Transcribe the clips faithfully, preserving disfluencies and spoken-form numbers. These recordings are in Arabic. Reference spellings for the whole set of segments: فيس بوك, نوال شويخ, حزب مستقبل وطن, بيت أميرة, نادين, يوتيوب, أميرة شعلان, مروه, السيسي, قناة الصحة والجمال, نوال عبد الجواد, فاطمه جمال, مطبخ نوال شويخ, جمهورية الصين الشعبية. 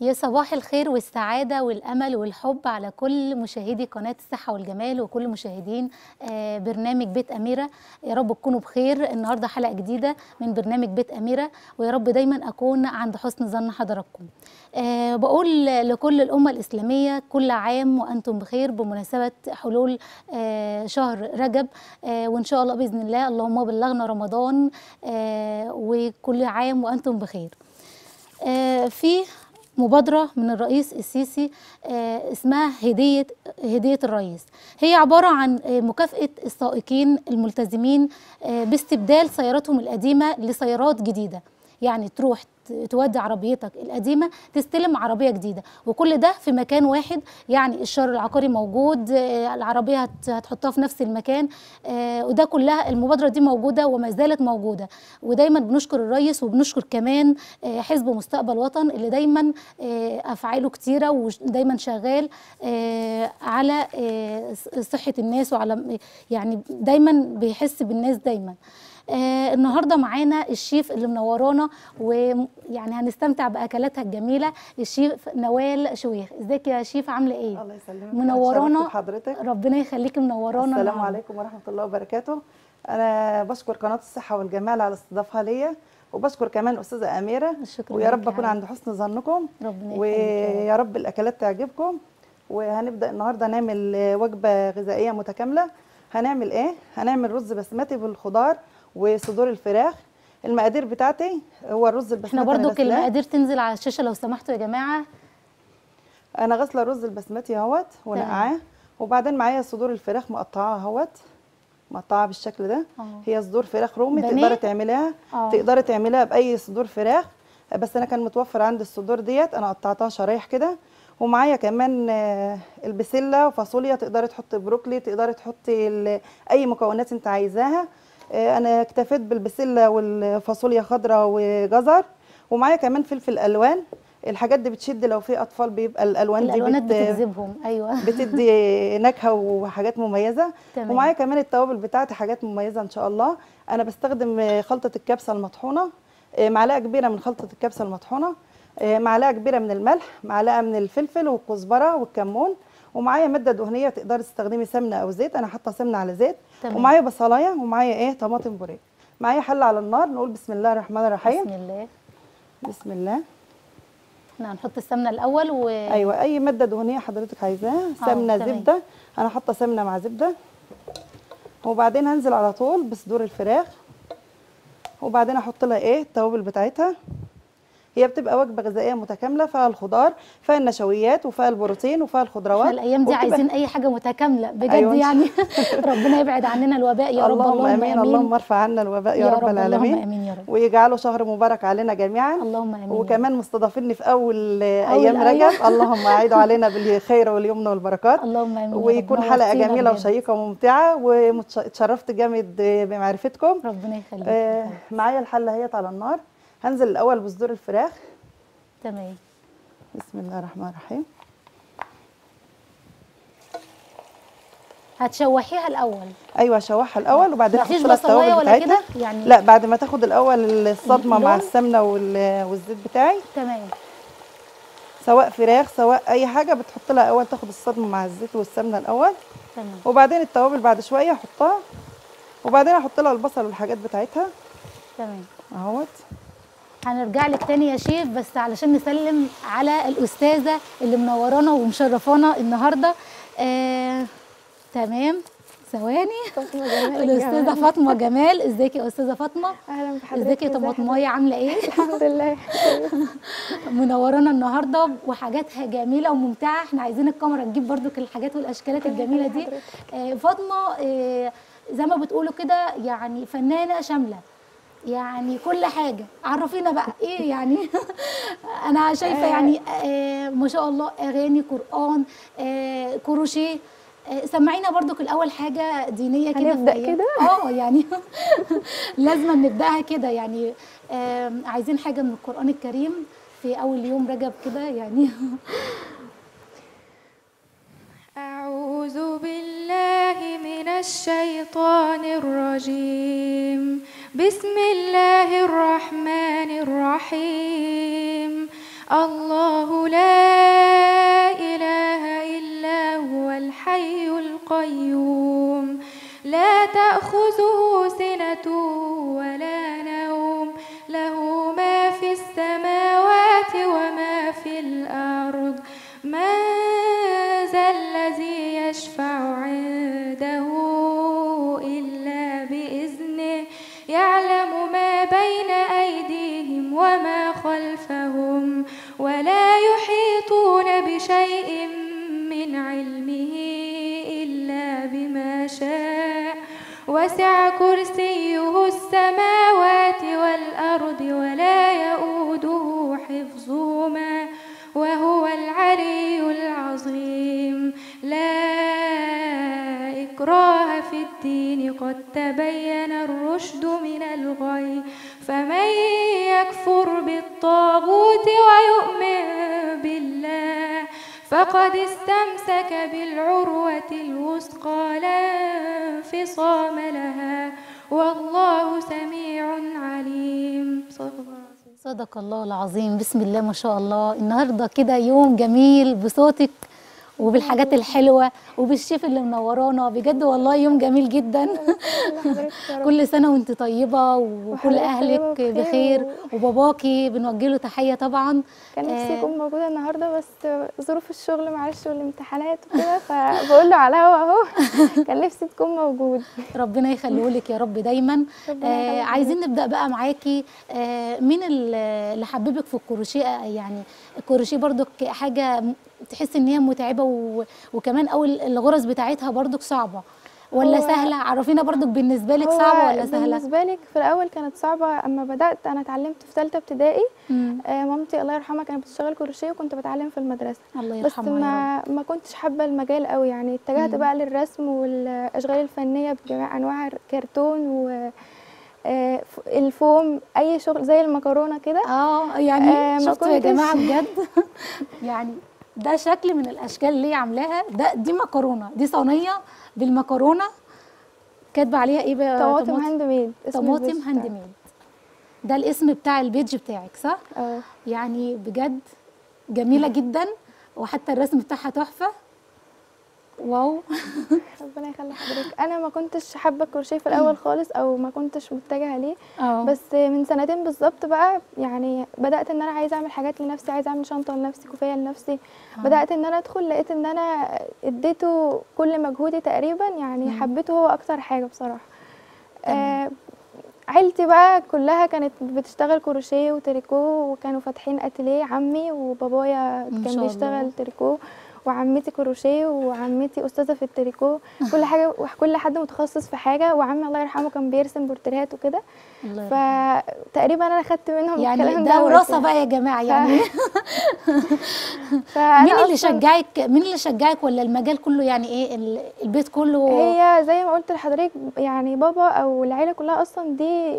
يا صباح الخير والسعادة والأمل والحب على كل مشاهدي قناة الصحة والجمال وكل مشاهدين برنامج بيت أميرة. يا رب تكونوا بخير. النهاردة حلقة جديدة من برنامج بيت أميرة، ويا رب دايما أكون عند حسن ظن حضراتكم. أه بقول لكل الأمة الإسلامية كل عام وأنتم بخير بمناسبة حلول أه شهر رجب، أه وإن شاء الله بإذن الله اللهم بلغنا رمضان، أه وكل عام وأنتم بخير. أه في مبادرة من الرئيس السيسي اسمها هدية هدية الرئيس، هي عبارة عن مكافأة السائقين الملتزمين باستبدال سياراتهم القديمة لسيارات جديدة، يعني تروح تودي عربيتك القديمة تستلم عربية جديدة، وكل ده في مكان واحد، يعني الشر العقاري موجود، العربية هتحطها في نفس المكان، وده كلها المبادرة دي موجودة وما زالت موجودة. ودايما بنشكر الرئيس وبنشكر كمان حزب مستقبل وطن اللي دايما أفعاله كتيرة ودايما شغال على صحة الناس وعلى يعني دايما بيحس بالناس دايما. آه النهارده معانا الشيف اللي منورانا ويعني هنستمتع باكلاتها الجميله، الشيف نوال شويخ. ازيك يا شيف، عامله ايه؟ الله يسلمك، منورانا حضرتك، ربنا يخليكي منورانا. السلام عليكم ورحمه الله وبركاته. انا بشكر قناه الصحه والجمال على استضافتها ليا، وبشكر كمان الاستاذه اميره، ويا رب اكون عند حسن ظنكم ويا رب الاكلات تعجبكم. وهنبدا النهارده نعمل وجبه غذائيه متكامله. هنعمل ايه؟ هنعمل رز بسمتي بالخضار وصدور الفراخ. المقادير بتاعتي هو الرز البسمتي، احنا برضو المقادير تنزل على الشاشه لو سمحتوا يا جماعه. انا غسله الرز البسمتي اهوت ونقعاه، وبعدين معايا صدور الفراخ مقطعاها اهوت، مقطعه بالشكل ده. أوه. هي صدور فراخ رومي، تقدري تعمليها تقدري تعمليها باي صدور فراخ، بس انا كان متوفر عندي الصدور ديت، انا قطعتها شرايح كده. ومعايا كمان البسله وفاصوليا، تقدري تحطي بروكلي، تقدري تحطي اي مكونات انت عايزاها. انا اكتفيت بالبسله والفاصوليا خضراء وجزر، ومعايا كمان فلفل الوان. الحاجات دي بتشد، لو في اطفال بيبقى الالوان دي الالوانات بت... بتجذبهم. ايوه بتدي نكهه وحاجات مميزه. ومعايا كمان التوابل بتاعتي، حاجات مميزه ان شاء الله. انا بستخدم خلطه الكبسه المطحونه، معلقه كبيره من خلطه الكبسه المطحونه، معلقه كبيره من الملح، معلقه من الفلفل والكزبره والكمون. ومعايا ماده دهنيه، تقدري تستخدمي سمنه او زيت، انا حاطه سمنه على زيت. تمام. ومعايا بصلايه، ومعايا ايه طماطم بوريه. معايا حله على النار، نقول بسم الله الرحمن الرحيم. بسم الله بسم الله. احنا هنحط السمنه الاول و ايوه اي ماده دهنيه حضرتك عايزاها، سمنه زبده، انا حاطه سمنه مع زبده. وبعدين هنزل على طول بصدور الفراخ، وبعدين احط لها ايه التوابل بتاعتها. هي بتبقى وجبه غذائيه متكامله، فيها الخضار، فيها النشويات، وفيها البروتين، وفيها الخضروات. الايام دي عايزين اي حاجه متكامله بجد. أيوة. يعني ربنا يبعد عننا الوباء يا رب. اللهم امين، امين. اللهم ارفع عنا الوباء يا, يا رب, رب العالمين. اللهم امين يا رب، ويجعله شهر مبارك علينا جميعا. اللهم امين. وكمان مستضافيني في اول, أول ايام رجب. اللهم اعيدوا علينا بالخير واليمن والبركات. اللهم امين. ويكون حلقه جميله وشيقه وممتعه، واتشرفت جامد بمعرفتكم، ربنا يخليك. آه معايا الحله اهيت على النار، هنزل الاول بصدور الفراخ. تمام. بسم الله الرحمن الرحيم. هتشوحيها الاول؟ ايوه هشوحها الاول، وبعدين احط لها التوابل بتاعتها. يعني لا، بعد ما تاخد الاول الصدمه مع السمنه والزيت بتاعي. تمام. سواء فراخ سواء اي حاجه بتحط لها اول تاخد الصدمه مع الزيت والسمنه الاول. تمام. وبعدين التوابل بعد شويه احطها، وبعدين احط لها البصل والحاجات بتاعتها. تمام اهوت. هنرجع لك تاني يا شيف، بس علشان نسلم على الاستاذه اللي منورانا ومشرفانا النهارده. آه، تمام ثواني. الاستاذه فاطمه جمال. ازيك يا استاذه فاطمه؟ اهلا بحضرتك. ازيك يا طماطمايه، عامله ايه؟ الحمد لله منورانا النهارده وحاجاتها جميله وممتعه. احنا عايزين الكاميرا تجيب برضك الحاجات والاشكالات الجميله دي. آه، فاطمه آه، زي ما بتقولوا كده يعني فنانه شامله، يعني كل حاجه. عرفينا بقى ايه يعني انا شايفه يعني آه ما شاء الله اغاني، قران، آه كروشيه. آه سمعينا برضك الاول حاجه دينيه كده. هنبدا كده اه يعني لازم نبداها كده يعني. آه عايزين حاجه من القران الكريم في اول يوم رجب كده يعني أعوذ بالله من الشيطان الرجيم، بسم الله الرحمن الرحيم، الله لا إله إلا هو الحي القيوم لا تأخذه سنة ولا نوم له ما في السماوات وما في الأرض من ذا الذي يشفع عنده إلا بإذنه يعلم ما بين أيديهم وما خلفهم ولا يحيطون بشيء من علمه إلا بما شاء وسع كرسيه السماوات والأرض ولا يؤوده حفظهما وهو العلي العظيم لا إكراه في الدين قد تبين الرشد من الغي فمن يكفر بالطاغوت ويؤمن بالله فقد استمسك بالعروة الوثقى لا انفصام لها والله سميع عليم. صدق الله العظيم. بسم الله ما شاء الله. النهارده كده يوم جميل بصوتك وبالحاجات الحلوه وبالشيف اللي منورانا بجد والله يوم جميل جدا. كل سنه وانت طيبه وكل اهلك بخير وباباكي بنوجه له تحيه طبعا. كان نفسي اكون موجوده النهارده بس ظروف الشغل معلش والامتحانات وكده فبقول له على الهوا اهو كان نفسي تكون موجود. ربنا يخليه لك يا رب دايما. آه عايزين نبدا بقى معاكي. آه مين اللي حببك في الكروشيه؟ يعني الكروشيه برضك حاجه تحس ان هي متعبه و... وكمان اول الغرز بتاعتها برضك صعبه ولا سهله؟ عرفينا برضك بالنسبه لك صعبه ولا سهله؟ بالنسبه لك في الاول كانت صعبه. اما بدات انا اتعلمت في ثالثه ابتدائي. آه مامتي الله يرحمها كانت بتشتغل كروشيه وكنت بتعلم في المدرسه. الله يرحمها. بس ما ما كنتش حابه المجال قوي يعني. اتجهت مم. بقى للرسم والاشغال الفنيه بجميع انواعها، كرتون و الفوم، اي شغل زي المكرونه كده. اه يعني آه شفتوا يا جماعه بجد يعني ده شكل من الاشكال اللي عاملاها. ده دي مكرونه، دي صينيه بالمكرونه كاتبه عليها ايه بقى؟ طماطم هاند ميد. طماطم هاند ميد ده الاسم بتاع البيج بتاعك صح؟ اه يعني بجد جميله جدا وحتى الرسم بتاعها تحفه. واو ربنا يخلي حضرتك. انا ما كنتش حابه الكروشيه في الاول خالص او ما كنتش متجهه ليه. أوه. بس من سنتين بالظبط بقى يعني بدات ان انا عايزه اعمل حاجات لنفسي، عايزه اعمل شنطه لنفسي، كوفيه لنفسي. أوه. بدات ان انا ادخل لقيت ان انا اديته كل مجهودي تقريبا يعني. حبيته هو اكتر حاجه بصراحه. آه عيلتي بقى كلها كانت بتشتغل كروشيه وتريكو وكانوا فاتحين اتيليه. عمي وبابايا كان بيشتغل تريكو وعمتي كروشيه وعمتي استاذه في التريكو. كل حاجه كل حد متخصص في حاجه. وعمي الله يرحمه كان بيرسم بورتريهات وكده. فتقريبا انا خدت منهم يعني الكلام ده. ده وراثه بقى يا جماعه يعني. مين اللي شجعك؟ مين اللي شجعك ولا المجال كله يعني ايه البيت كله؟ هي زي ما قلت لحضرتك يعني بابا او العيله كلها اصلا دي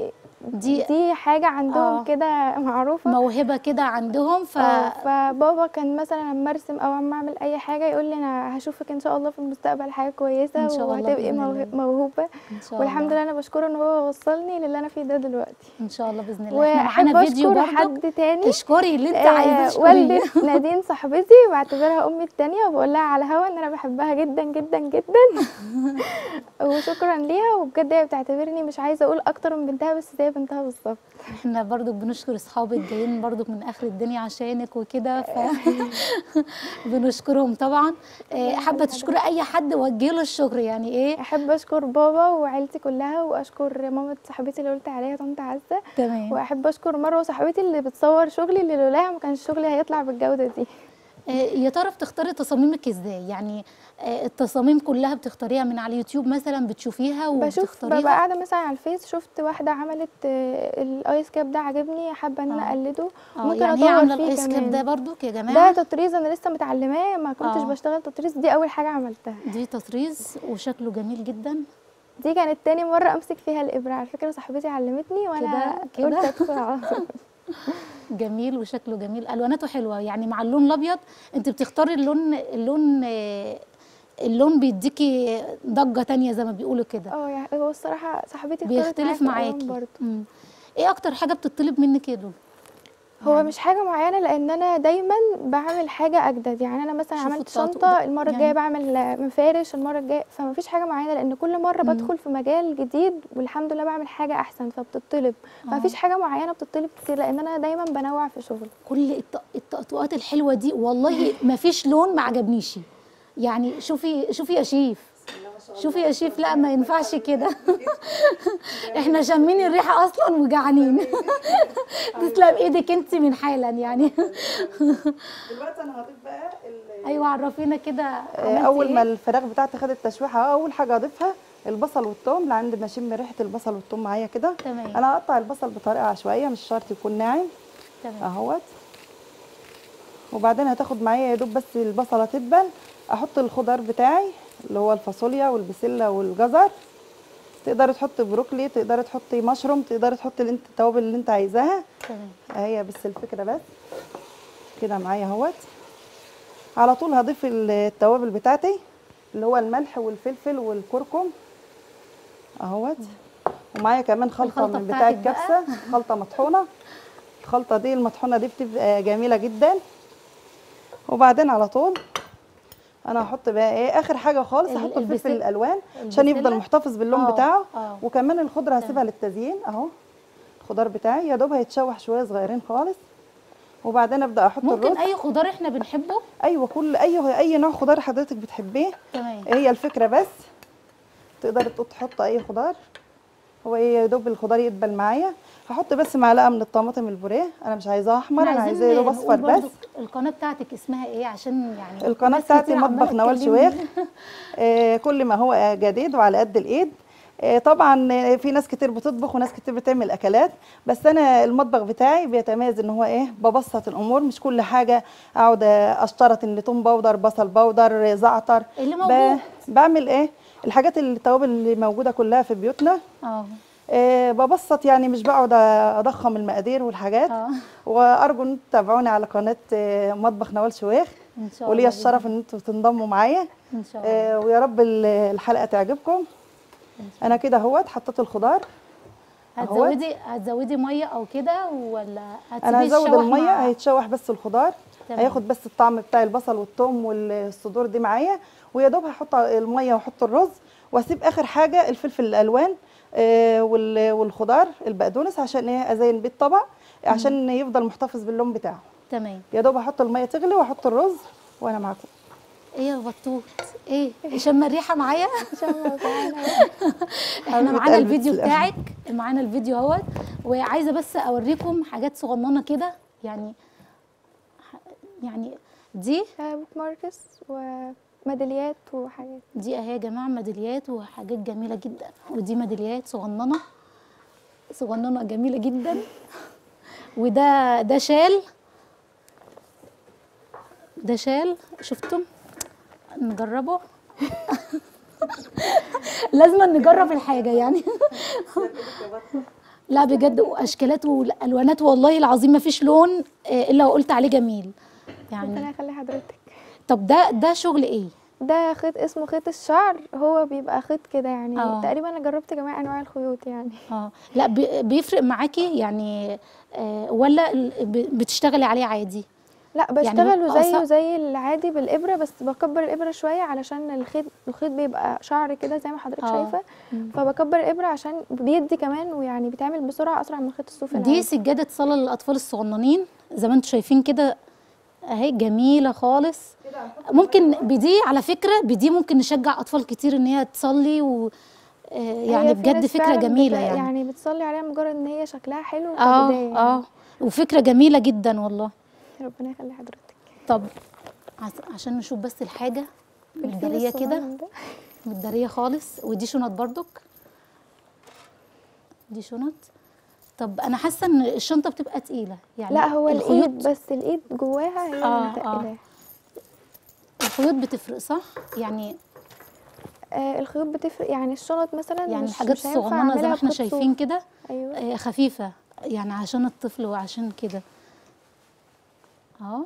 دي دي حاجه عندهم كده معروفه، موهبه كده عندهم. ف فبابا كان مثلا لما ارسم او اما اعمل اي حاجه يقول لي انا هشوفك ان شاء الله في المستقبل حاجه كويسه إن شاء الله وهتبقي موهوبه إن شاء الله. والحمد لله انا بشكره ان هو وصلني للي انا فيه ده دلوقتي ان شاء الله باذن الله. ومعانا فيديو برضه حد تاني تشكري اللي انت عايزاه. آه والدة نادين صاحبتي بعتبرها امي الثانيه وبقول لها على الهوا ان انا بحبها جدا جدا جدا وشكرا ليها. وبجد هي بتعتبرني مش عايزه اقول اكتر من بنتها بس زي بنتها بالظبط. احنا برضو بنشكر اصحابك جايين برضو من اخر الدنيا عشانك وكده ف بنشكرهم طبعا. حابه تشكري اي حد وجه له الشكر يعني ايه؟ احب اشكر بابا وعيلتي كلها واشكر ماما صاحبتي اللي قلت عليها طنط عزه. تمام. واحب اشكر مروه صاحبتي اللي بتصور شغلي اللي لولاها ما كانش شغلي هيطلع بالجوده دي. يا ترى بتختاري تصاميمك ازاي؟ يعني التصاميم كلها بتختاريها من على اليوتيوب مثلا بتشوفيها وبتختاريها؟ بشوف ببقى قاعده مثلا على الفيس شفت واحده عملت الايس كاب ده عجبني حابه ان انا اقلده. آه. ممكن يعني اطور فيه الايس كاب ده برضك يا جماعه. ده تطريز انا لسه متعلماه ما كنتش آه. بشتغل تطريز. دي اول حاجه عملتها. دي تطريز وشكله جميل جدا. دي كانت تاني مره امسك فيها الابره على فكره صاحبتي علمتني وانا قلت ادخل على طول. جميل وشكله جميل. الواناته حلوه يعني مع اللون الابيض. انت بتختاري اللون اللون اللون بيديكي ضجه ثانيه زي ما بيقولوا كده. اه يعني هو الصراحه صاحبتي بيختلف معاكي. ايه اكتر حاجه بتطلب منك يا دول؟ هو يعني مش حاجه معينه، لان انا دايما بعمل حاجه اجدد. يعني انا مثلا عملت شنطه، المره الجايه يعني بعمل مفارش، المره الجايه، فما فيش حاجه معينه، لان كل مره مم. بدخل في مجال جديد والحمد لله بعمل حاجه احسن فبتطلب. آه. ما فيش حاجه معينه بتطلب كتير، لان انا دايما بنوع في شغلي. كل التقطوقات الحلوه دي والله ما فيش لون ما عجبنيش. يعني شوفي شوفي يا شيف، شوفي يا شيف، لا ما ينفعش كده. احنا شمين الريحه اصلا وجعانين. تسلم ايدك انت من حالا يعني. دلوقتي انا هضيف بقى، ايوه عرفينا كده. اول ما الفراخ بتاعتي خدت تشويحه، اول حاجه هضيفها البصل والثوم، لان بشم ريحه البصل والثوم معايا كده. تمام. انا هقطع البصل بطريقه عشوائيه، مش شرط يكون ناعم. تمام اهوت. وبعدين هتاخد معايا يا دوب بس البصله تدبل، احط الخضار بتاعي اللي هو الفاصوليا والبسله والجزر. تقدري تحطي بروكلي، تقدري تحطي مشروم، تقدري تحطي اللي انت التوابل اللي انت عايزاها. تمام. هي بس الفكره بس كده معايا اهوت. على طول هضيف التوابل بتاعتي اللي هو الملح والفلفل والكركم اهوت. ومعايا كمان خلطه من بتاع الكبسه، خلطه مطحونه. الخلطه دي المطحونه دي بتبقى جميله جدا. وبعدين على طول انا هحط بقى ايه اخر حاجه خالص، هحط الفلفل الالوان عشان يفضل محتفظ باللون أوه. بتاعه. أوه. وكمان الخضره هسيبها للتزيين اهو. الخضار بتاعي يا دوب هيتشوح شويه صغيرين خالص، وبعدين ابدا احط الرز. ممكن اي خضار احنا بنحبه؟ ايوه كل اي اي نوع خضار حضرتك بتحبيه. تمام. هي الفكره بس تقدر تحط اي خضار. هو يا دوب الخضار يدبل معايا. هحط بس معلقه من الطماطم البوريه، انا مش عايزاها احمر، انا عايزاه يا دوب اصفر بس. القناه بتاعتك اسمها ايه عشان يعني؟ القناه بتاعتي مطبخ نوال شويخ. آه كل ما هو جديد وعلى قد الايد. آه طبعا في ناس كتير بتطبخ وناس كتير بتعمل اكلات، بس انا المطبخ بتاعي بيتميز ان هو ايه ببسط الامور، مش كل حاجه اقعد اشترط ان توم باودر، بصل باودر، زعتر، اللي موجود بعمل ايه الحاجات التوابل اللي موجوده كلها في بيوتنا. اه إيه ببسط، يعني مش بقعد اضخم المقادير والحاجات. أوه. وارجو ان تتابعوني على قناه مطبخ نوال شويخ، وليا الشرف ان انتوا تنضموا معايا ان شاء الله. إيه ويا رب الحلقه تعجبكم. انا كده اهوت حطيت الخضار. هتزودي هتزودي ميه او كده ولا هتسيبيه؟ انا هزود الميه، هيتشوح بس الخضار. تمام. هياخد بس الطعم بتاع البصل والثوم والصدور دي معايا، ويا دوب هحط الميه واحط الرز، واسيب اخر حاجه الفلفل الالوان آه والخضار البقدونس عشان ايه ازين بيه الطبق عشان مم. يفضل محتفظ باللون بتاعه. تمام. يا دوب احط الميه تغلي واحط الرز وانا معاكم. ايه يا بطوط، ايه شم الريحه معايا؟ شم احنا معانا الفيديو بتاعك، معانا الفيديو اهوت. وعايزه بس اوريكم حاجات صغننه كده، يعني يعني دي بوك ماركس و ميداليات وحاجات. دي اهي يا جماعه ميداليات وحاجات جميله جدا، ودي ميداليات صغننه صغننه جميله جدا. وده ده شال، ده شال شفتم نجربه. لازم نجرب الحاجه يعني. لا بجد، واشكالات والوانات والله العظيم ما فيش لون الا وقلت عليه جميل يعني. ربنا يخلي حضرتك. طب ده ده شغل ايه؟ ده خيط اسمه خيط الشعر، هو بيبقى خيط كده يعني. أوه. تقريبا انا جربت جميع انواع الخيوط يعني. اه لا بيفرق معاكي يعني آه ولا بتشتغلي عليه عادي؟ لا بشتغله يعني زيه زي العادي بالابره، بس بكبر الابره شويه علشان الخيط الخيط بيبقى شعر كده زي ما حضرتك شايفه، فبكبر الابره عشان بيدي كمان، ويعني بيتعمل بسرعه اسرع من الخيط الصوفي العادي. دي سجاده صلاه للاطفال الصغننين زي ما انتم شايفين كده اهي، جميله خالص. ممكن بدي على فكره بدي ممكن نشجع اطفال كتير ان هي تصلي و يعني بجد فكره جميله يعني. يعني بتصلي عليها مجرد ان هي شكلها حلو كبدايه. اه اه وفكره جميله جدا والله. ربنا يخلي حضرتك. طب عشان نشوف بس الحاجه متداريه كده، متداريه خالص. ودي شنط برضك، دي شنط. طب انا حاسه ان الشنطه بتبقى تقيله يعني. لا هو الايد بس، الايد جواها هي اللي تقيله. الخيوط بتفرق صح يعني؟ آه الخيوط بتفرق يعني. الشنط مثلا يعني الحاجات الصغننه زي ما احنا شايفين كده. أيوة. آه خفيفه يعني عشان الطفل وعشان كده اهو.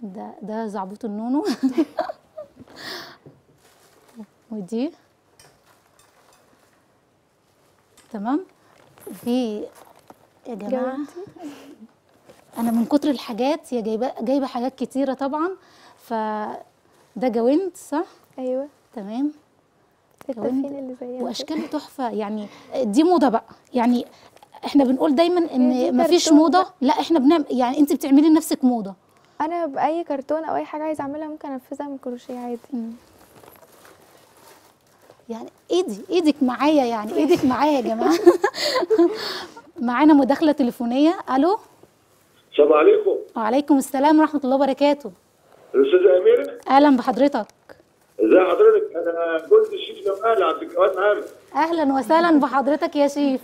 ده ده زعبوط النونو. ودي تمام. في يا جماعه انا من كتر الحاجات يا جايبه جايبه حاجات كتيره طبعا. فده جوانت صح؟ ايوه تمام. اللي واشكال تحفه يعني. دي موضه بقى يعني، احنا بنقول دايما ان مفيش موضه، لا احنا بنعمل يعني. انت بتعملي لنفسك موضه. انا باي كرتون او اي حاجه عايزه اعملها ممكن انفذها من كروشيه عادي. مم. يعني ايدي ايدك معايا يعني ايدك معايا يا جماعه. معانا مداخله تليفونيه. الو السلام عليكم. وعليكم السلام ورحمه الله وبركاته. الاستاذه اميره اهلا بحضرتك. ازي حضرتك؟ انا جوز الشيف نوال عبد الجواد معانا. اهلا وسهلا بحضرتك يا شيف.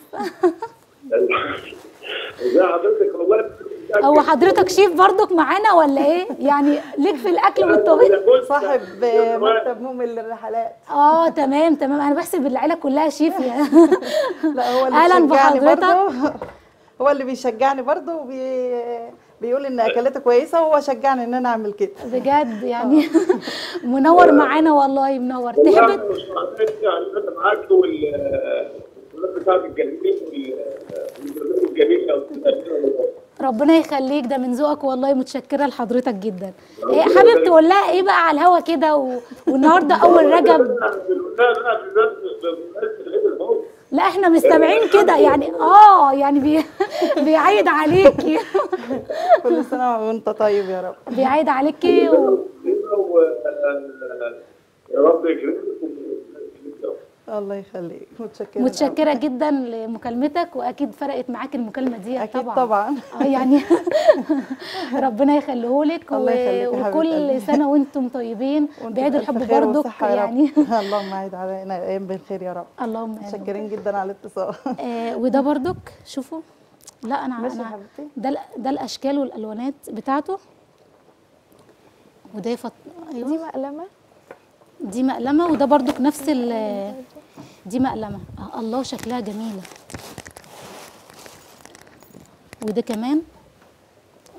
ازي حضرتك؟ والله هو حضرتك شيف برضك معانا ولا ايه؟ يعني ليك في الاكل والطبيخ؟ صاحب مكتب مؤمن للرحلات. اه تمام تمام انا بحسب العيله كلها شيف. لا هو اللي اهلا بحضرتك. هو اللي بيشجعني برضه وبي بيقول ان اكلاتها كويسه وهو شجعني ان انا اعمل كده بجد يعني. منور معانا والله منور. تحب انا معاك والناس بتاعت الجميل والجميل ربنا يخليك ده من ذوقك والله. متشكره لحضرتك جدا. حابب تقول لها ايه بقى على الهوا كده والنهارده اول رجب؟ لا احنا مستمعين كده يعني اه يعني بي... بيعيد عليكي. كل سنه وانت طيب يا رب. بيعيد عليكي و... يا رب يكرمك. الله يخليك. متشكره متشكره جدا لمكالمتك واكيد فرقت معاك المكالمه دي اكيد طبعا طبعا اه يعني. ربنا يخليهولك و... وكل سنه وانتم طيبين بعيد الحب برضك يعني. اللهم عيد علينا ايام بالخير يا رب. اللهم متشكرين جدا على الاتصال. آه وده برضك شوفوا. لا انا انا ده ده الاشكال والالوانات بتاعته. وده فط... ايوه دي مقلمه دي مقلمه وده برضك نفس ال دي مقلمه. آه الله شكلها جميله. وده كمان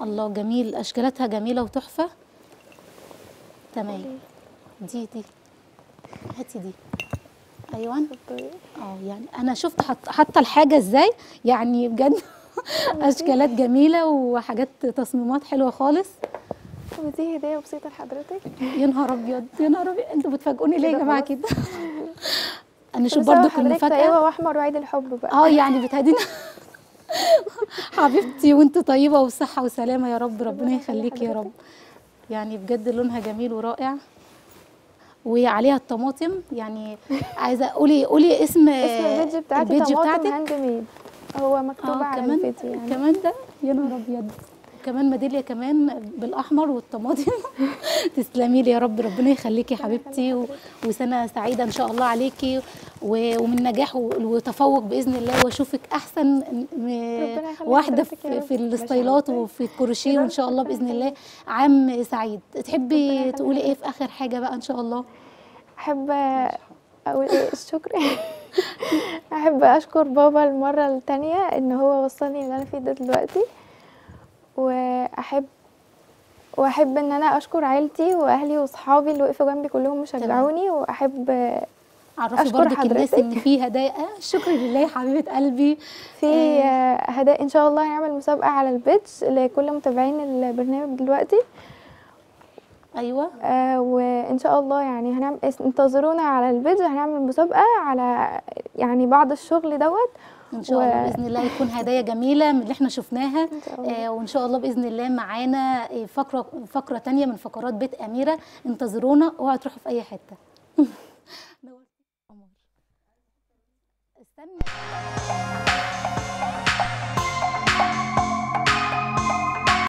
الله جميل اشكالاتها جميله وتحفه. تمام دي دي هاتي دي ايوه. اه يعني انا شفت حتى الحاجه ازاي يعني بجد. اشكالات جميله وحاجات تصميمات حلوه خالص. ودي هديه بسيطه لحضرتك. يا نهار ابيض يا نهار ابيض انتوا بتفاجئوني ليه يا جماعه كده؟ انا شوف برضو كل مفاجاه. ايوه واحمر وعيد الحب بقى. اه يعني بتهدينا. حبيبتي وانت طيبه وصحه وسلامه يا رب. ربنا يخليك يا رب يعني بجد. لونها جميل ورائع وعليها الطماطم يعني. عايزه قولي قولي اسم البيج بتاعتك. البيج بتاعتك هاند ميد هو مكتوب آه على الفيديو يعني. كمان ده يا نهار ابيض. كمان ميداليه كمان بالاحمر والطماطم. تسلمي لي يا رب. ربنا يخليكي يا حبيبتي و... وسنه سعيده ان شاء الله عليكي و... ومن نجاح و... وتفوق باذن الله. واشوفك احسن م... واحده في, في الاستايلات وفي الكروشيه وان شاء الله باذن الله عام سعيد. تحبي تقولي ايه في اخر حاجه بقى ان شاء الله؟ احب اقول ايه؟ الشكر. احب اشكر بابا المره الثانيه ان هو وصلني اللي انا فيه ده دلوقتي. واحب واحب ان انا اشكر عيلتي واهلي واصحابي اللي وقفوا جنبي كلهم وشجعوني. واحب اعرفي برضك الناس ان في هدايا. الشكر لله يا حبيبه قلبي. في هدايا ان شاء الله. هنعمل مسابقه على البيج لكل متابعين البرنامج دلوقتي. ايوه آه وان شاء الله يعني هنعمل انتظرونا على البيج. هنعمل مسابقه على يعني بعض الشغل دوت ان شاء الله باذن الله. يكون هدايا جميله من اللي احنا شفناها. آه وان شاء الله باذن الله معانا فقره فقره ثانيه من فقرات بيت اميره. انتظرونا اوعوا تروحوا في اي حته. استنى